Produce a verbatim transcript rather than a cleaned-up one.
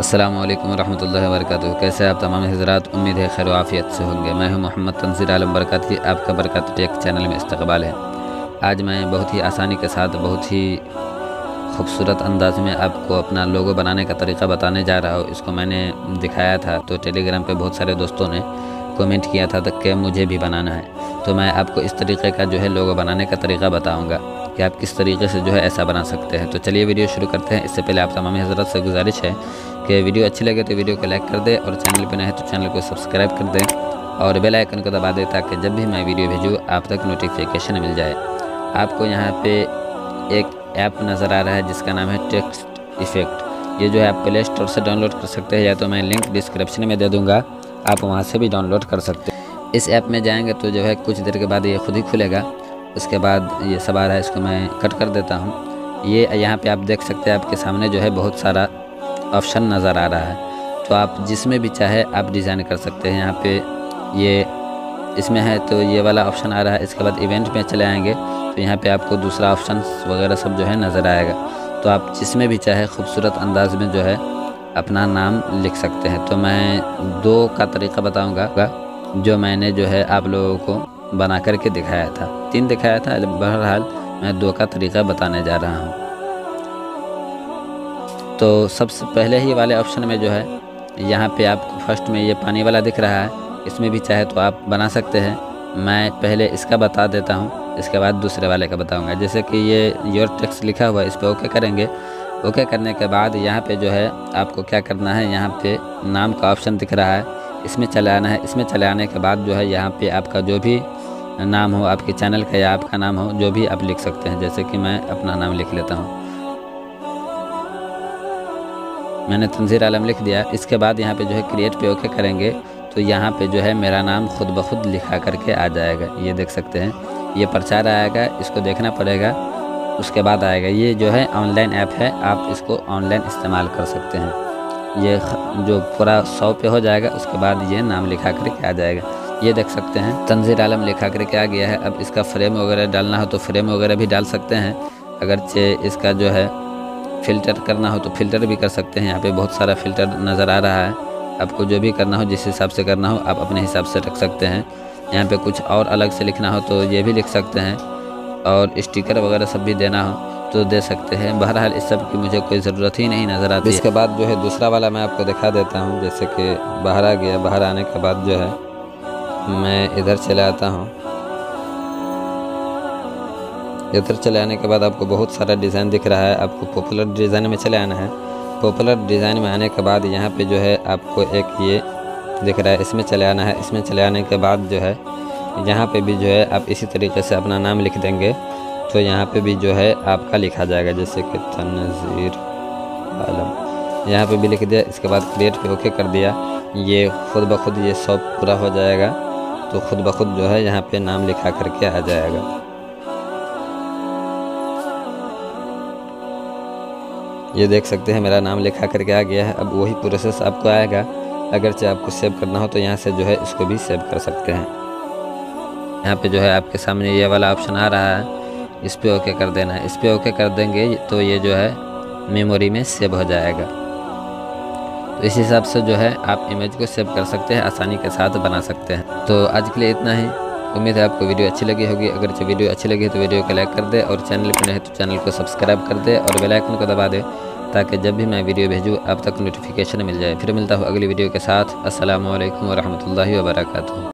अस्सलाम वालेकुम रहमतुल्लाहि व बरकातुहू। कैसे आप तमाम हज़रात, उम्मीद है खैर आफियत से होंगे। मैं हूं मोहम्मद तंजीर आलम बरकाती, आपका बरकाती टेक चैनल में इस्तकबाल है। आज मैं बहुत ही आसानी के साथ, बहुत ही खूबसूरत अंदाज में आपको अपना लोगो बनाने का तरीका बताने जा रहा हूँ। इसको मैंने दिखाया था तो टेलीग्राम पर बहुत सारे दोस्तों ने कमेंट किया था तक कि मुझे भी बनाना है, तो मैं आपको इस तरीके का जो है लोगो बनाने का तरीका बताऊँगा कि आप किस तरीके से जो है ऐसा बना सकते हैं। तो चलिए वीडियो शुरू करते हैं। इससे पहले आप तमाम हज़रात से गुजारिश है कि वीडियो अच्छी लगे तो वीडियो को लाइक कर दें, और चैनल पर नए हैं तो चैनल को सब्सक्राइब कर दें और बेल आइकन को दबा दें, ताकि जब भी मैं वीडियो भेजूँ आप तक नोटिफिकेशन मिल जाए। आपको यहाँ पे एक ऐप नज़र आ रहा है जिसका नाम है टेक्स्ट इफ़ेक्ट। ये जो है आप प्ले स्टोर से डाउनलोड कर सकते हैं, या तो मैं लिंक डिस्क्रिप्शन में दे दूँगा, आप वहाँ से भी डाउनलोड कर सकते हैं। इस ऐप में जाएँगे तो जो है कुछ देर के बाद ये खुद ही खुलेगा। उसके बाद ये सब आ रहा है, इसको मैं कट कर देता हूँ। ये यहाँ पे आप देख सकते हैं, आपके सामने जो है बहुत सारा ऑप्शन नज़र आ रहा है, तो आप जिसमें भी चाहे आप डिज़ाइन कर सकते हैं। यहाँ पे ये इसमें है तो ये वाला ऑप्शन आ रहा है। इसके बाद इवेंट में चले आएँगे तो यहाँ पे आपको दूसरा ऑप्शन वगैरह सब जो है नज़र आएगा। तो आप जिसमें भी चाहे खूबसूरत अंदाज में जो है अपना नाम लिख सकते हैं। तो मैं दो का तरीका बताऊँगा जो मैंने जो है आप लोगों को बना करके दिखाया था। तीन दिखाया था, बहरहाल मैं दो का तरीका बताने जा रहा हूँ। तो सबसे पहले ही वाले ऑप्शन में जो है यहाँ पे आपको फर्स्ट में ये पानी वाला दिख रहा है, इसमें भी चाहे तो आप बना सकते हैं। मैं पहले इसका बता देता हूँ, इसके बाद दूसरे वाले का बताऊँगा। जैसे कि ये योर टेक्स्ट लिखा हुआ है, इस पर ओके करेंगे। ओके करने के बाद यहाँ पर जो है आपको क्या करना है, यहाँ पर नाम का ऑप्शन दिख रहा है, इसमें चले आना है। इसमें चले आने के बाद जो है यहाँ पर आपका जो भी नाम हो, आपके चैनल का या आपका नाम हो, जो भी आप लिख सकते हैं। जैसे कि मैं अपना नाम लिख लेता हूँ, मैंने तंजीर आलम लिख दिया। इसके बाद यहाँ पे जो है क्रिएट पे ओके करेंगे तो यहाँ पे जो है मेरा नाम खुद ब खुद लिखा करके आ जाएगा। ये देख सकते हैं, ये प्रचार आएगा, इसको देखना पड़ेगा, उसके बाद आएगा। ये जो है ऑनलाइन ऐप है, आप इसको ऑनलाइन इस्तेमाल कर सकते हैं। ये जो पूरा सौ पे हो जाएगा उसके बाद ये नाम लिखा करके आ जाएगा। ये देख सकते हैं तंजीर आलम लिखा करके आ गया है। अब इसका फ्रेम वगैरह डालना हो तो फ्रेम वगैरह भी डाल सकते हैं, अगरचे इसका जो है फ़िल्टर करना हो तो फ़िल्टर भी कर सकते हैं। यहाँ पे बहुत सारा फ़िल्टर नज़र आ रहा है, आपको जो भी करना हो, जिस हिसाब से करना हो आप अपने हिसाब से रख सकते हैं। यहाँ पे कुछ और अलग से लिखना हो तो ये भी लिख सकते हैं, और स्टिकर वगैरह सब भी देना हो तो दे सकते हैं। बहरहाल इस सब की मुझे कोई ज़रूरत ही नहीं नज़र आती। इसके बाद जो है दूसरा वाला मैं आपको दिखा देता हूँ। जैसे कि बाहर आ गया, बाहर आने के बाद जो है मैं इधर चला आता हूँ। इधर चले आने के बाद आपको बहुत सारा डिज़ाइन दिख रहा है, आपको पॉपुलर डिज़ाइन में चले आना है। पॉपुलर डिज़ाइन में आने के बाद यहाँ पे जो है आपको एक ये दिख रहा है, इसमें चले आना है। इसमें चले आने के बाद जो है यहाँ पे भी जो है आप इसी तरीके से अपना नाम लिख देंगे तो यहाँ पे भी जो है आपका लिखा जाएगा। जैसे कि तंजीर आलम यहाँ पर भी लिख दिया। इसके बाद क्रिएट पे ओके कर दिया, ये खुद ब खुद ये सब पूरा हो जाएगा। तो खुद ब खुद जो है यहाँ पे नाम लिखा करके आ जाएगा। ये देख सकते हैं मेरा नाम लिखा करके आ गया है। अब वही प्रोसेस आपको आएगा, अगर चाहे आपको सेव करना हो तो यहाँ से जो है इसको भी सेव कर सकते हैं। यहाँ पे जो है आपके सामने ये वाला ऑप्शन आ रहा है, इस पर ओके कर देना है। इस पर ओके कर देंगे तो ये जो है मेमोरी में सेव हो जाएगा। तो इस हिसाब से जो है आप इमेज को सेव कर सकते हैं, आसानी के साथ बना सकते हैं। तो आज के लिए इतना ही। उम्मीद है आपको वीडियो अच्छी लगी होगी। अगर जो वीडियो अच्छी लगी तो वीडियो को लाइक कर दे, और चैनल पर नए हैं तो चैनल को सब्सक्राइब कर दे और बेल आइकन को दबा दे, ताकि जब भी मैं वीडियो भेजूँ आप तक नोटिफिकेशन मिल जाए। फिर मिलता हूँ अगली वीडियो के साथ। अस्सलामु अलैकुम व रहमतुल्लाहि व बरकातुहू।